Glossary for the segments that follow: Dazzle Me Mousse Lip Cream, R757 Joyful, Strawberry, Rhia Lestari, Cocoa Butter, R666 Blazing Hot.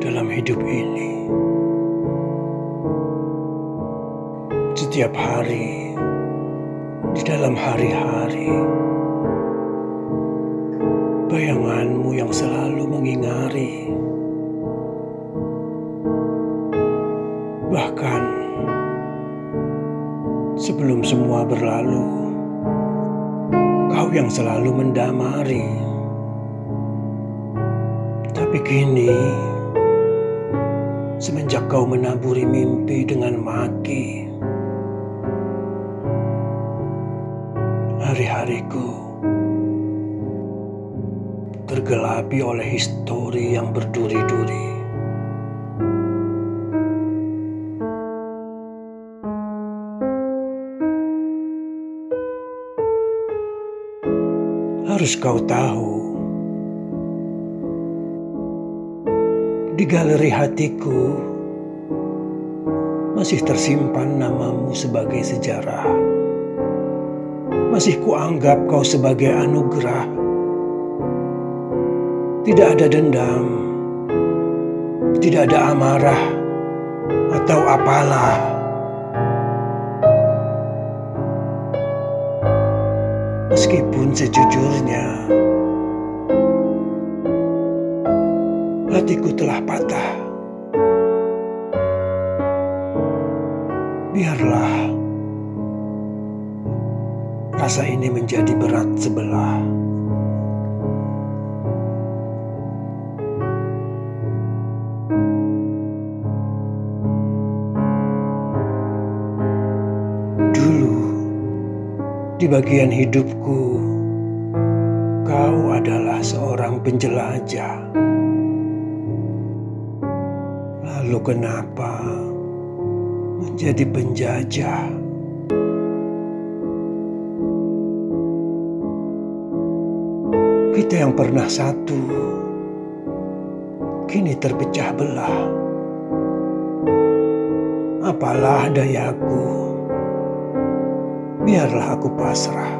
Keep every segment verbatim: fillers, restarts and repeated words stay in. dalam hidup ini. Setiap hari, di dalam hari-hari, bayanganmu yang selalu mengingari. Bahkan, sebelum semua berlalu, kau yang selalu mendamari. Tapi kini, semenjak kau menaburi mimpi dengan maki, hari-hariku tergelapi oleh histori yang berduri-duri. Harus kau tahu, di galeri hatiku masih tersimpan namamu sebagai sejarah. Masih kuanggap kau sebagai anugerah. Tidak ada dendam, tidak ada amarah atau apalah. Meskipun sejujurnya hatiku telah patah. Biarlah rasa ini menjadi berat sebelah. Dulu, di bagian hidupku, kau adalah seorang penjelajah. Lalu kenapa menjadi penjajah? Kita yang pernah satu, kini terpecah belah. Apalah dayaku, biarlah aku pasrah.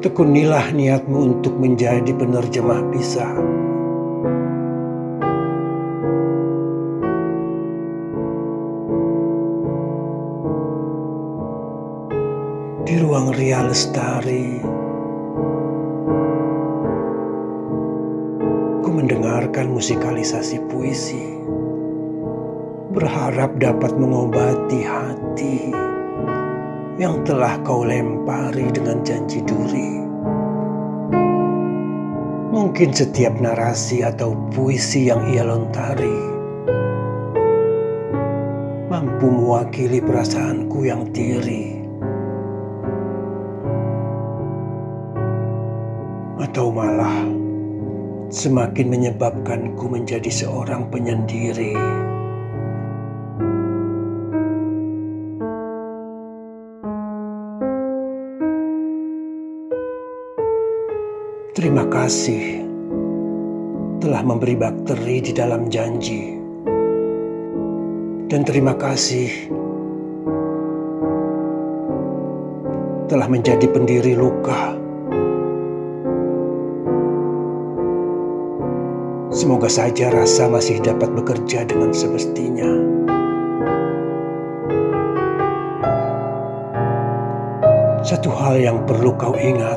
Tekunilah niatmu untuk menjadi penerjemah pisah. Di ruang Rhia Lestari, ku mendengarkan musikalisasi puisi, berharap dapat mengobati hati yang telah kau lempari dengan janji duri. Mungkin setiap narasi atau puisi yang ia lontari mampu mewakili perasaanku yang tiri. Atau malah semakin menyebabkanku menjadi seorang penyendiri. Terima kasih telah memberi bakteri di dalam janji. Dan terima kasih telah menjadi pendiri luka. Semoga saja rasa masih dapat bekerja dengan semestinya. Satu hal yang perlu kau ingat,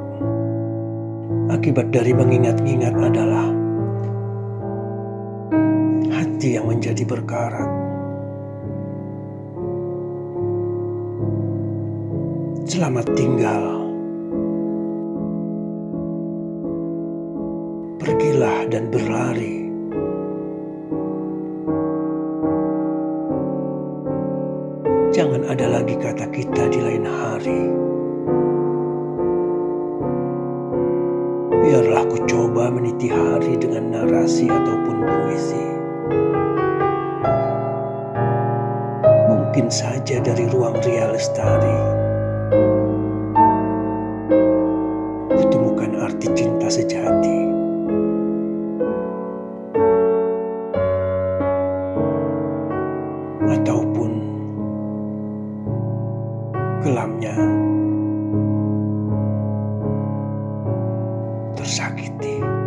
akibat dari mengingat-ingat adalah hati yang menjadi berkarat. Selamat tinggal, pergilah dan berlari. Jangan ada lagi kata kita di lain hari. Biarlah aku coba meniti hari dengan narasi ataupun puisi. Mungkin saja dari ruang Rhia Lestari ditemukan arti cinta sejati. Ataupun kelamnya tersakiti.